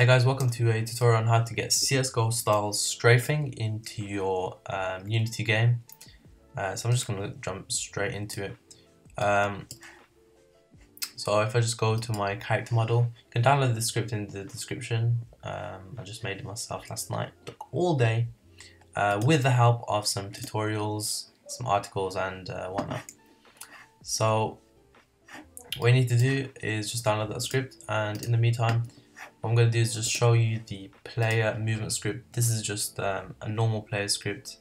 Hey guys, welcome to a tutorial on how to get CSGO style strafing into your Unity game. So I'm just going to jump straight into it. So if I just go to my character model, you can download the script in the description. I just made it myself last night, took all day, with the help of some tutorials, some articles and whatnot. So what you need to do is just download that script, and in the meantime what I'm going to do is just show you the player movement script. This is just a normal player script,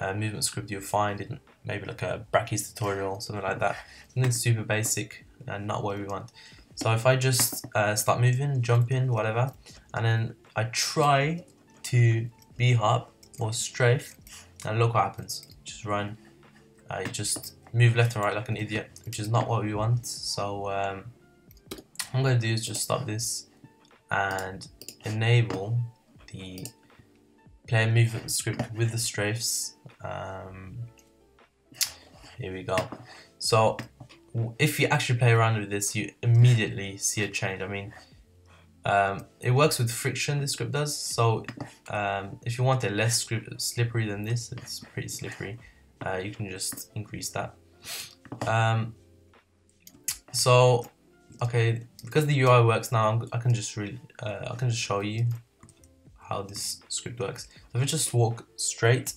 movement script you'll find in maybe like a Brackeys tutorial, something like that. Something super basic and not what we want. So if I just start moving, jumping, whatever, and then I try to b-hop or strafe, and look what happens. Just run. I just move left and right like an idiot, which is not what we want. So what I'm going to do is just stop this and enable the player movement script with the strafes. Here we go. So if you actually play around with this, you immediately see a change. I mean, it works with friction, this script does. So if you want a less slippery than this, it's pretty slippery, you can just increase that. Okay, because the UI works now, I can just show you how this script works. So if I just walk straight,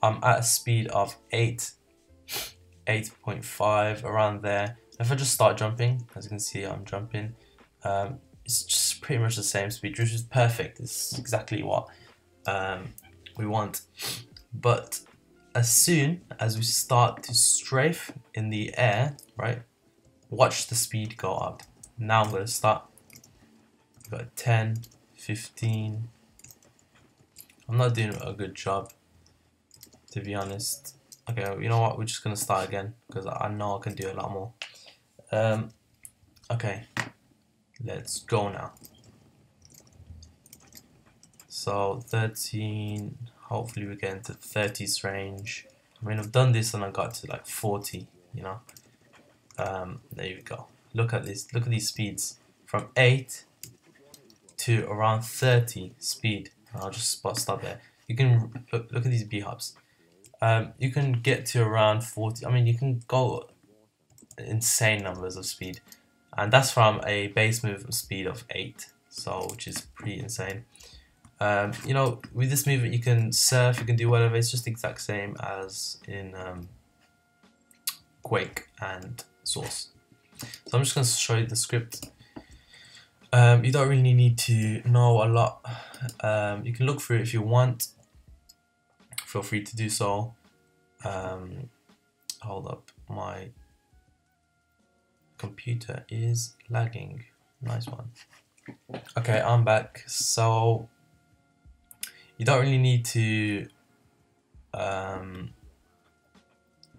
I'm at a speed of 8.5, around there. If I just start jumping, as you can see, I'm jumping. It's just pretty much the same speed, which is perfect. It's exactly what we want. But as soon as we start to strafe in the air, right? Watch the speed go up. Now I'm going to start. We've got 10, 15. I'm not doing a good job, to be honest. Okay, you know what? We're just going to start again because I know I can do a lot more. Okay, let's go now. So 13, hopefully we get into 30s range. I mean, I've done this and I got to like 40, you know. There you go. Look at this. Look at these speeds from 8 to around 30 speed. And I'll just stop there. You can look at these b-hops. You can get to around 40. I mean, you can go insane numbers of speed, and that's from a base movement speed of 8. So, which is pretty insane. You know, with this movement, you can surf. You can do whatever. It's just the exact same as in Quake and Source. So I'm just going to show you the script. You don't really need to know a lot. You can look through it if you want. Feel free to do so. Hold up, my computer is lagging. Nice one. Okay, I'm back. So you don't really need to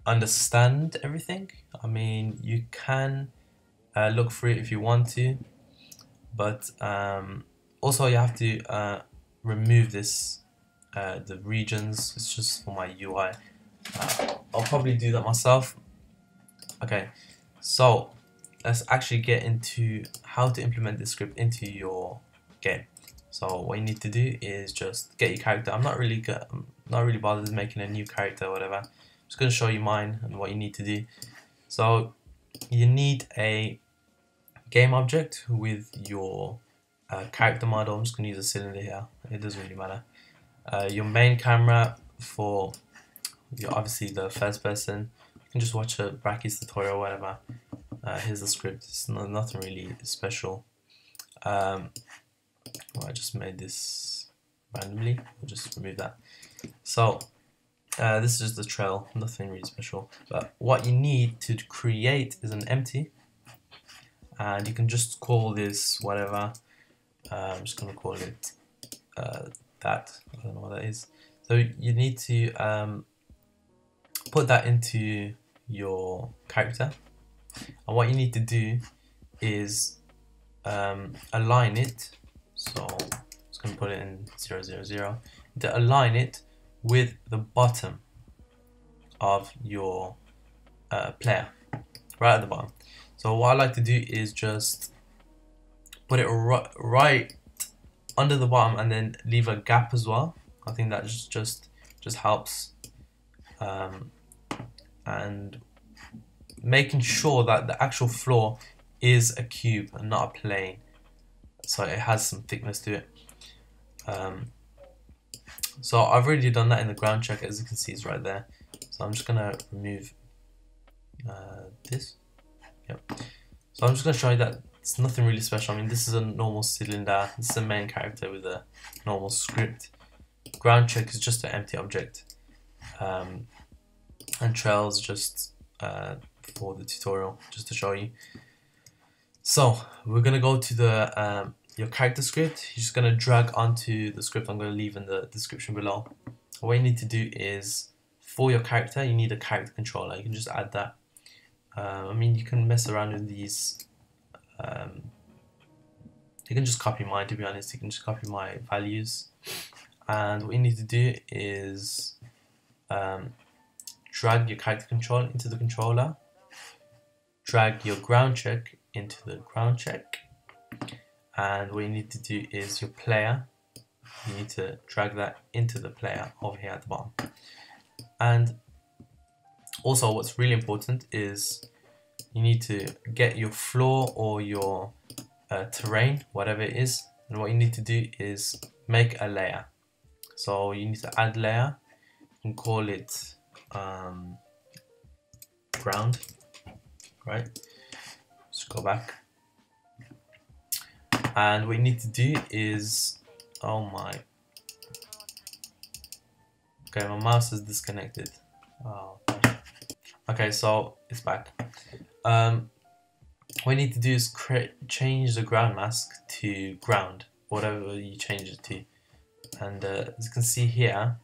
understand everything. I mean, you can look through it if you want to, but also you have to remove this the regions. It's just for my UI. I'll probably do that myself. Okay, so let's actually get into how to implement this script into your game. So what you need to do is just get your character. I'm not really bothered making a new character or whatever. Just going to show you mine and what you need to do. So you need a game object with your character model. I'm just going to use a cylinder here. It doesn't really matter. Your main camera for your obviously the first person. You can just watch a Brackeys tutorial or whatever. Here's the script. It's nothing really special. Well, I just made this randomly. I'll just remove that. So this is the trail, nothing really special, but what you need to create is an empty, and you can just call this whatever. I'm just going to call it that. I don't know what that is. So you need to put that into your character, and what you need to do is align it. So I'm just going to put it in 0, 0, 0 to align it with the bottom of your player, right at the bottom. So what I like to do is just put it right under the bottom and then leave a gap as well. I think that just helps. And making sure that the actual floor is a cube and not a plane, so it has some thickness to it. So I've already done that in the ground check, as you can see, it's right there. So I'm just gonna remove this. Yep. So I'm just gonna show you that it's nothing really special. I mean, this is a normal cylinder. This is the main character with a normal script. Ground check is just an empty object, and trails just for the tutorial, just to show you. So we're gonna go to the your character script. You're just gonna drag onto the script. I'm gonna leave in the description below. What you need to do is, for your character, you need a character controller. You can just add that. I mean, you can mess around with these. You can just copy mine, to be honest. You can just copy my values. And what you need to do is drag your character control into the controller, drag your ground check into the ground check, and what you need to do is your player, you need to drag that into the player over here at the bottom. And also what's really important is you need to get your floor or your terrain, whatever it is, and what you need to do is make a layer. So you need to add layer and call it ground, right? Let's go back. And what you need to do is, oh my, okay, my mouse is disconnected. Oh. Okay, so it's back. What you need to do is change the ground mask to ground, whatever you change it to. And as you can see here,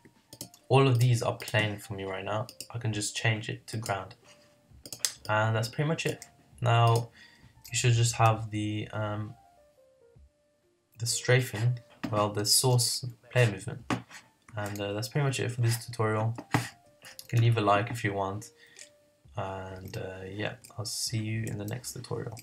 all of these are plain for me right now. I can just change it to ground. And that's pretty much it. Now you should just have the strafing, well, the source player movement. And that's pretty much it for this tutorial. You can leave a like if you want. And yeah, I'll see you in the next tutorial.